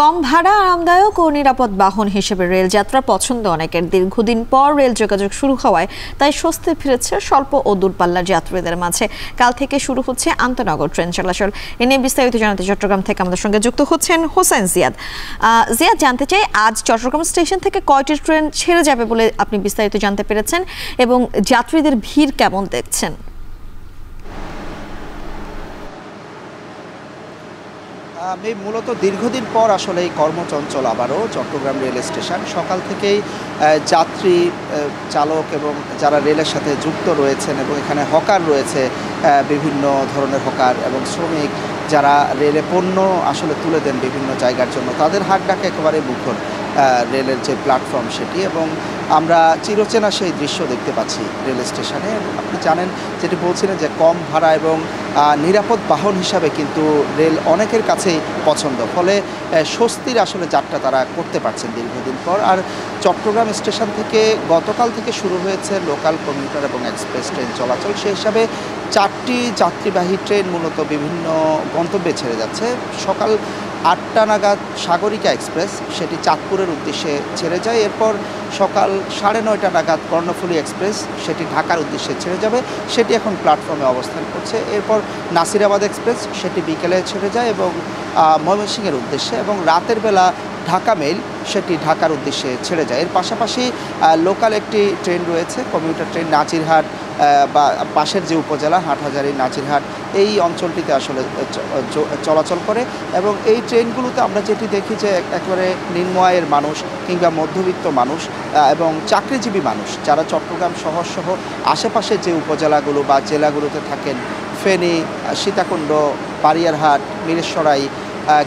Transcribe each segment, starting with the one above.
কম ভাড়া, আরামদায়ক ও নিরাপদ বাহন হিসেবে রেলযাত্রা পছন্দ অনেকের। দীর্ঘদিন পর রেল যোগাযোগ শুরু হওয়ায় তাই স্বস্তি ফিরেছে স্বল্প ও দূরপাল্লার যাত্রীদের মাঝে। কাল থেকে শুরু হচ্ছে আন্তনগর ট্রেন চলাচল। এ নিয়ে বিস্তারিত জানাতে চট্টগ্রাম থেকে আমাদের সঙ্গে যুক্ত হচ্ছেন হোসেন জিয়াদ। জিয়াদ, জানতে চাই আজ চট্টগ্রাম স্টেশন থেকে কয়টি ট্রেন ছেড়ে যাবে বলে আপনি বিস্তারিত জানতে পেরেছেন, এবং যাত্রীদের ভিড় কেমন দেখছেন? আমি মূলত দীর্ঘদিন পর আসলে এই কর্মচঞ্চল আবারও চট্টগ্রাম রেল স্টেশন। সকাল থেকেই যাত্রী, চালক এবং যারা রেলের সাথে যুক্ত রয়েছেন এবং এখানে হকার রয়েছে, বিভিন্ন ধরনের হকার এবং শ্রমিক যারা রেলে পণ্য আসলে তুলে দেন বিভিন্ন জায়গার জন্য, তাদের হাত ডাকে একেবারে মুখর রেলের যে প্ল্যাটফর্ম সেটি, এবং আমরা চিরচেনা সেই দৃশ্য দেখতে পাচ্ছি রেল স্টেশনে। আপনি জানেন যেটি বলছিলেন যে কম ভাড়া এবং নিরাপদ বাহন হিসাবে কিন্তু রেল অনেকের কাছেই পছন্দ, ফলে স্বস্তির আসলে যাত্রা তারা করতে পারছেন দীর্ঘদিন পর। আর চট্টগ্রাম স্টেশন থেকে গতকাল থেকে শুরু হয়েছে লোকাল, কমিউটার এবং এক্সপ্রেস ট্রেন চলাচল। সেই হিসাবে চারটি যাত্রীবাহী ট্রেন মূলত বিভিন্ন গন্তব্যে ছেড়ে যাচ্ছে। সকাল ৮টা নাগাদ সাগরিকা এক্সপ্রেস, সেটি চাঁদপুরের উদ্দেশ্যে ছেড়ে যায়। এরপর সকাল ৯:৩০ নাগাদ বর্ণফুলি এক্সপ্রেস, সেটি ঢাকার উদ্দেশ্যে ছেড়ে যাবে, সেটি এখন প্ল্যাটফর্মে অবস্থান করছে। এরপর নাসিরাবাদ এক্সপ্রেস, সেটি বিকেলে ছেড়ে যায় এবং ময়মনসিংহের উদ্দেশ্যে, এবং রাতের বেলা ঢাকা মেইল, সেটি ঢাকার উদ্দেশ্যে ছেড়ে যায়। এর পাশাপাশি লোকাল একটি ট্রেন রয়েছে, কমিউটার ট্রেন নাজিরহাট বা পাশের যে উপজেলা হাটহাজারি, নাজিরহাট এই অঞ্চলটিতে আসলে চলাচল করে। এবং এই ট্রেনগুলোতে আমরা যেটি দেখি যে একেবারে নিম্ন আয়ের মানুষ কিংবা মধ্যবিত্ত মানুষ এবং চাকরিজীবী মানুষ যারা চট্টগ্রাম শহর সহ আশেপাশের যে উপজেলাগুলো বা জেলাগুলোতে থাকেন, ফেনি, সীতাকুণ্ড, পারিয়ারহাট, মিরেশরাই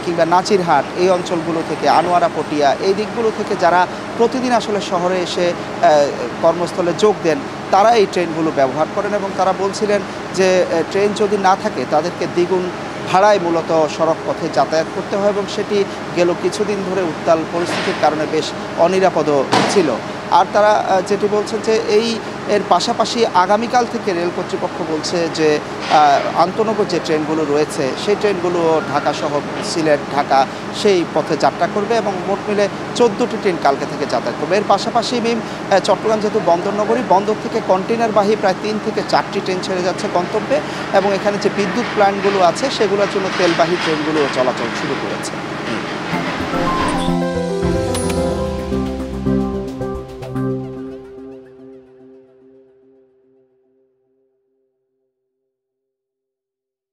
কিংবা নাজিরহাট এই অঞ্চলগুলো থেকে, আনোয়ারা, পটিয়া এই দিকগুলো থেকে যারা প্রতিদিন আসলে শহরে এসে কর্মস্থলে যোগ দেন, তারা এই ট্রেনগুলো ব্যবহার করেন। এবং তারা বলছিলেন যে ট্রেন যদি না থাকে তাদেরকে দ্বিগুণ ভাড়ায় মূলত সড়ক পথে যাতায়াত করতে হয়, এবং সেটি গেল কিছুদিন ধরে উত্তাল পরিস্থিতির কারণে বেশ অনিরাপদ ছিল। আর তারা যেটি বলছেন যে এর পাশাপাশি আগামীকাল থেকে রেল কর্তৃপক্ষ বলছে যে আন্তনগর যে ট্রেনগুলো রয়েছে সেই ট্রেনগুলো ঢাকা সহ সিলেট, ঢাকা সেই পথে যাত্রা করবে, এবং মোট মিলে 14টি ট্রেন কালকে থেকে যাতায়াত করবে। এর পাশাপাশি চট্টগ্রাম যেহেতু বন্দরনগরী, বন্দর থেকে কন্টেনারবাহী প্রায় 3 থেকে 4টি ট্রেন ছেড়ে যাচ্ছে গন্তব্যে, এবং এখানে যে বিদ্যুৎ প্ল্যান্টগুলো আছে সেগুলোর জন্য তেলবাহী ট্রেনগুলো চলাচল শুরু করেছে।